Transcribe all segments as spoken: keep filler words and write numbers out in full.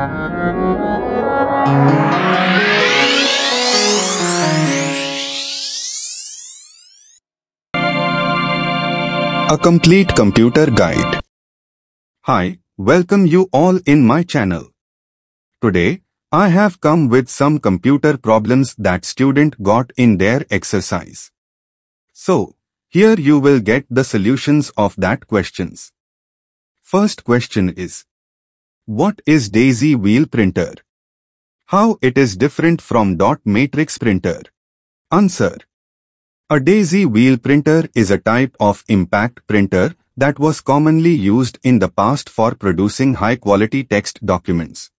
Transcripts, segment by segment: A complete computer guide. Hi, welcome you all in my channel. Today, I have come with some computer problems that student got in their exercise. So, here you will get the solutions of that questions. First question is, what is daisy wheel printer? How it is different from dot matrix printer? Answer. A daisy wheel printer is a type of impact printer that was commonly used in the past for producing high-quality text documents.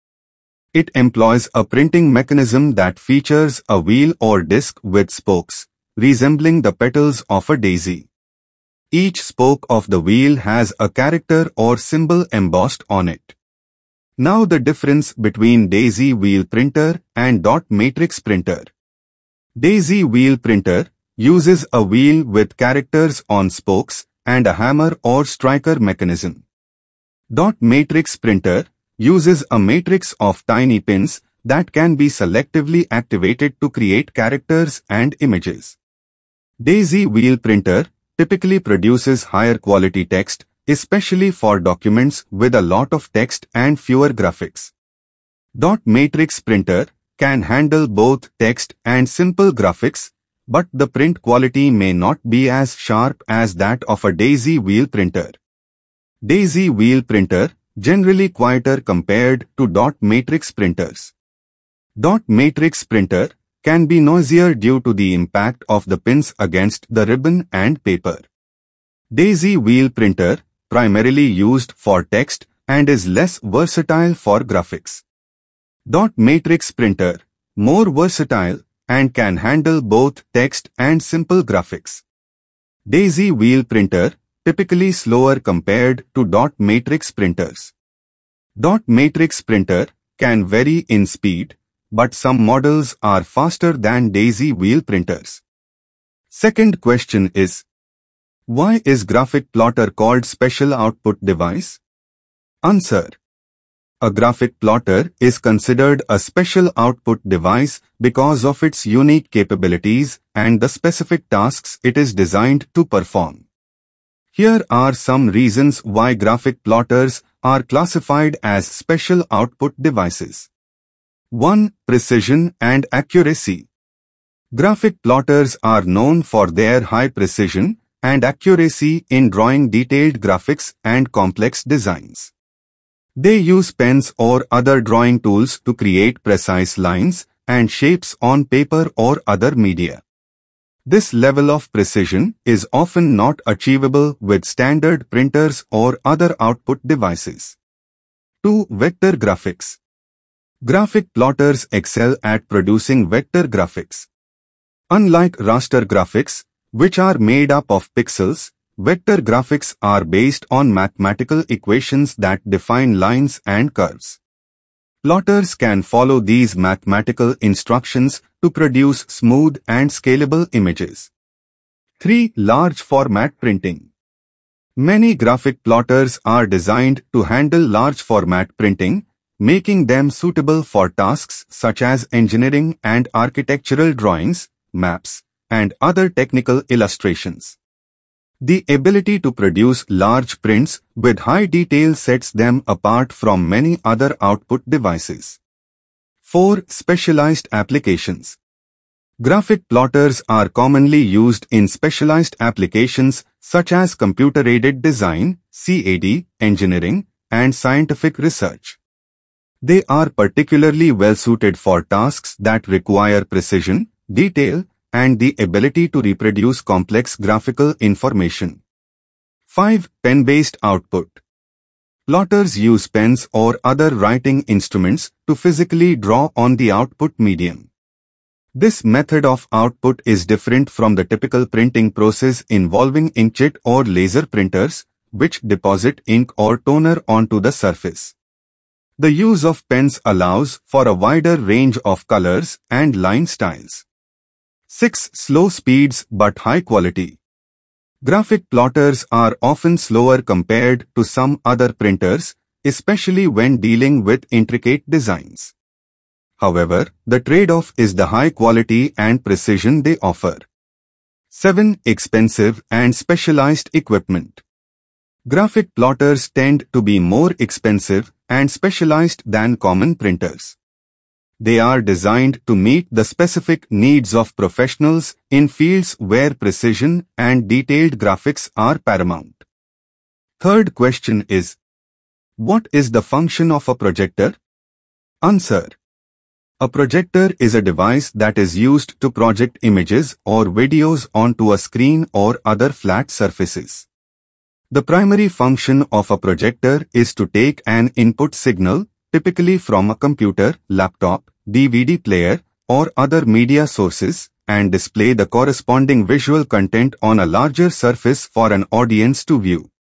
It employs a printing mechanism that features a wheel or disc with spokes, resembling the petals of a daisy. Each spoke of the wheel has a character or symbol embossed on it. Now the difference between daisy wheel printer and dot matrix printer. Daisy wheel printer uses a wheel with characters on spokes and a hammer or striker mechanism. Dot matrix printer uses a matrix of tiny pins that can be selectively activated to create characters and images. Daisy wheel printer typically produces higher quality text, especially for documents with a lot of text and fewer graphics. Dot matrix printer can handle both text and simple graphics, but the print quality may not be as sharp as that of a daisy wheel printer. Daisy wheel printer generally quieter compared to dot matrix printers. Dot matrix printer can be noisier due to the impact of the pins against the ribbon and paper. Daisy wheel printer primarily used for text and is less versatile for graphics. Dot matrix printer more versatile and can handle both text and simple graphics. Daisy wheel printer typically slower compared to dot matrix printers. Dot matrix printer can vary in speed, but some models are faster than daisy wheel printers. Second question is, why is graphic plotter called special output device? Answer. A graphic plotter is considered a special output device because of its unique capabilities and the specific tasks it is designed to perform. Here are some reasons why graphic plotters are classified as special output devices. one Precision and accuracy. Graphic plotters are known for their high precision and accuracy in drawing detailed graphics and complex designs. They use pens or other drawing tools to create precise lines and shapes on paper or other media. This level of precision is often not achievable with standard printers or other output devices. two Vector graphics. Graphic plotters excel at producing vector graphics. Unlike raster graphics, which are made up of pixels, vector graphics are based on mathematical equations that define lines and curves. Plotters can follow these mathematical instructions to produce smooth and scalable images. three Large format printing. Many graphic plotters are designed to handle large format printing, making them suitable for tasks such as engineering and architectural drawings, maps, and other technical illustrations. The ability to produce large prints with high detail sets them apart from many other output devices. four Specialized applications. Graphic plotters are commonly used in specialized applications such as computer-aided design, C A D, engineering, and scientific research. They are particularly well-suited for tasks that require precision, detail, and the ability to reproduce complex graphical information. five Pen-based output. Plotters use pens or other writing instruments to physically draw on the output medium. This method of output is different from the typical printing process involving inkjet or laser printers, which deposit ink or toner onto the surface. The use of pens allows for a wider range of colors and line styles. six Slow speeds but high quality. Graphic plotters are often slower compared to some other printers especially when dealing with intricate designs. However, the trade-off is the high quality and precision they offer. seven. Expensive and specialized equipment. Graphic plotters tend to be more expensive and specialized than common printers. They are designed to meet the specific needs of professionals in fields where precision and detailed graphics are paramount. Third question is, what is the function of a projector? Answer: a projector is a device that is used to project images or videos onto a screen or other flat surfaces. The primary function of a projector is to take an input signal, typically from a computer, laptop, D V D player, or other media sources, and display the corresponding visual content on a larger surface for an audience to view.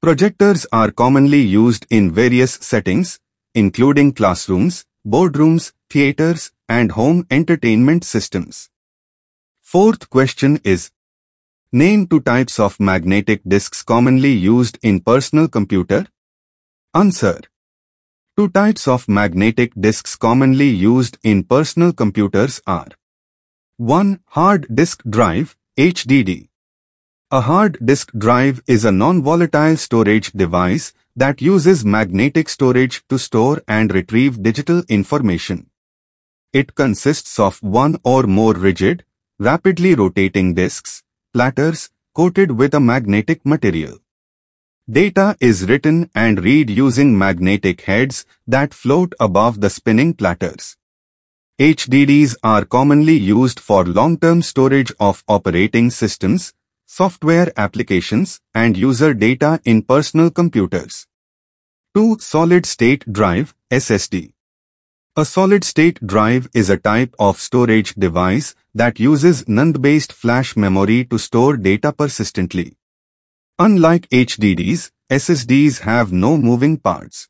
Projectors are commonly used in various settings, including classrooms, boardrooms, theaters, and home entertainment systems. Fourth question is, name two types of magnetic disks commonly used in personal computer. Answer: two types of magnetic disks commonly used in personal computers are one. Hard disk drive, H D D. A hard disk drive is a non-volatile storage device that uses magnetic storage to store and retrieve digital information. It consists of one or more rigid, rapidly rotating disks, platters, coated with a magnetic material. Data is written and read using magnetic heads that float above the spinning platters. H D Ds are commonly used for long-term storage of operating systems, software applications, and user data in personal computers. two. Solid-state drive, S S D. A solid-state drive is a type of storage device that uses N A N D-based flash memory to store data persistently. Unlike H D Ds, S S Ds have no moving parts.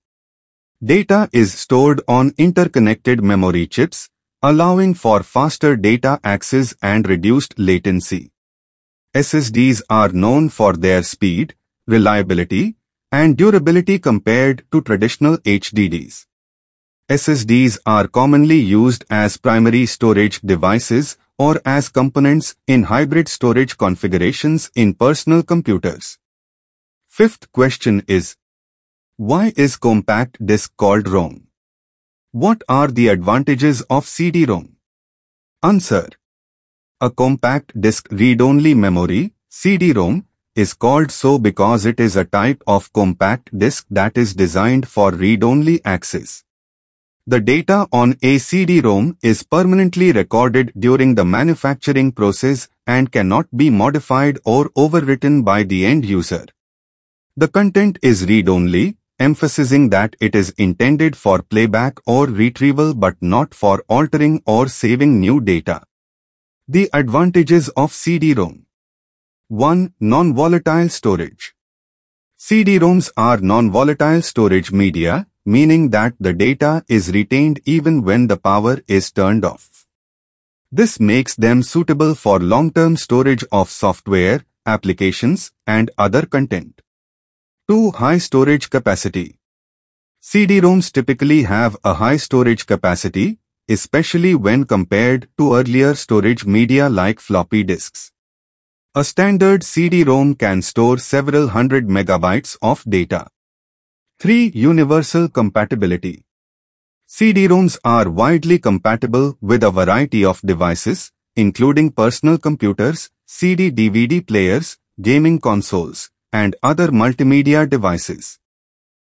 Data is stored on interconnected memory chips, allowing for faster data access and reduced latency. S S Ds are known for their speed, reliability, and durability compared to traditional H D Ds. S S Ds are commonly used as primary storage devices or as components in hybrid storage configurations in personal computers. Fifth question is, why is compact disc called ROM? What are the advantages of C D ROM? Answer: a compact disc read-only memory, C D ROM, is called so because it is a type of compact disc that is designed for read-only access. The data on a C D ROM is permanently recorded during the manufacturing process and cannot be modified or overwritten by the end user. The content is read-only, emphasizing that it is intended for playback or retrieval but not for altering or saving new data. The advantages of C D ROM. one. Non-volatile storage. C D ROMs are non-volatile storage media, meaning that the data is retained even when the power is turned off. This makes them suitable for long-term storage of software, applications, and other content. two. High storage capacity. C D ROMs typically have a high storage capacity, especially when compared to earlier storage media like floppy disks. A standard C D ROM can store several hundred megabytes of data. three. Universal compatibility. C D ROMs are widely compatible with a variety of devices, including personal computers, C D D V D players, gaming consoles, and other multimedia devices.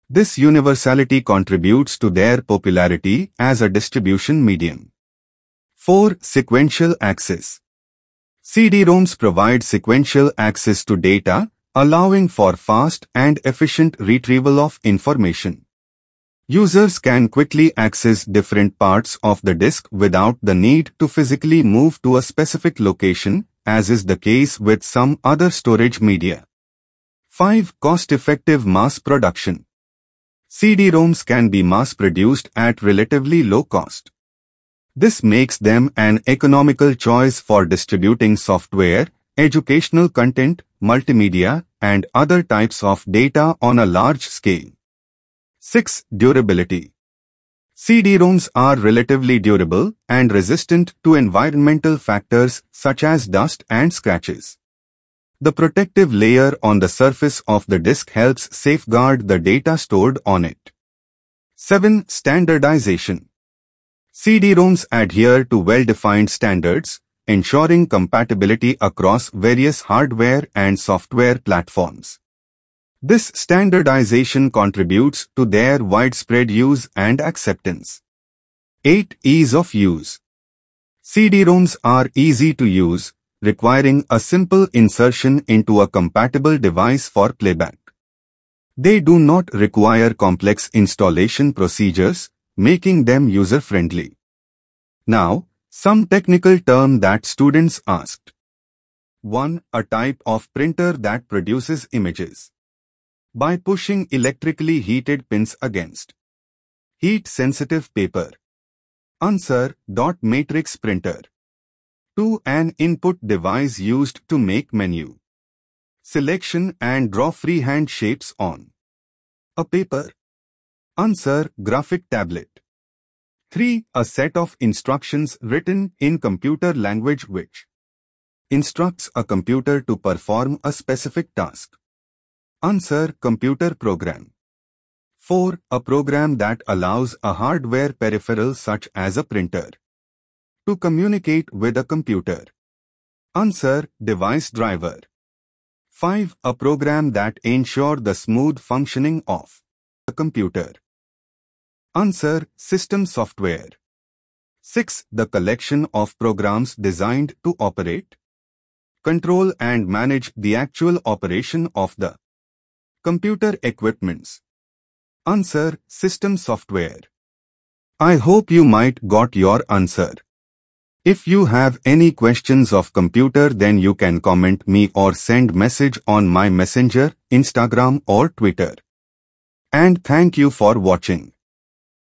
This universality contributes to their popularity as a distribution medium. four. Sequential access. C D ROMs provide sequential access to data, allowing for fast and efficient retrieval of information. Users can quickly access different parts of the disk without the need to physically move to a specific location, as is the case with some other storage media. five. Cost-effective mass production. C D ROMs can be mass-produced at relatively low cost. This makes them an economical choice for distributing software, educational content, multimedia, and other types of data on a large scale. six. Durability. C D ROMs are relatively durable and resistant to environmental factors such as dust and scratches. The protective layer on the surface of the disk helps safeguard the data stored on it. seven. Standardization. C D ROMs adhere to well-defined standards, ensuring compatibility across various hardware and software platforms. This standardization contributes to their widespread use and acceptance. eight. Ease of use. C D ROMs are easy to use, requiring a simple insertion into a compatible device for playback. They do not require complex installation procedures, making them user-friendly. Now, some technical term that students asked. one. A type of printer that produces images. By pushing electrically heated pins against heat-sensitive paper. Answer. Dot matrix printer. two. An input device used to make menu selection and draw freehand shapes on a paper. Answer. Graphic tablet. three. A set of instructions written in computer language which instructs a computer to perform a specific task. Answer. Computer program. four. A program that allows a hardware peripheral such as a printer to communicate with a computer. Answer. Device driver. five. A program that ensures the smooth functioning of the computer. Answer. System software. six. The collection of programs designed to operate, control and manage the actual operation of the computer equipments. Answer. System software. I hope you might got your answer. If you have any questions of computer, then you can comment me or send message on my Messenger, Instagram or Twitter. And thank you for watching.